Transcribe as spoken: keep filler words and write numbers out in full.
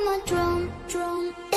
I'm a drum, drum.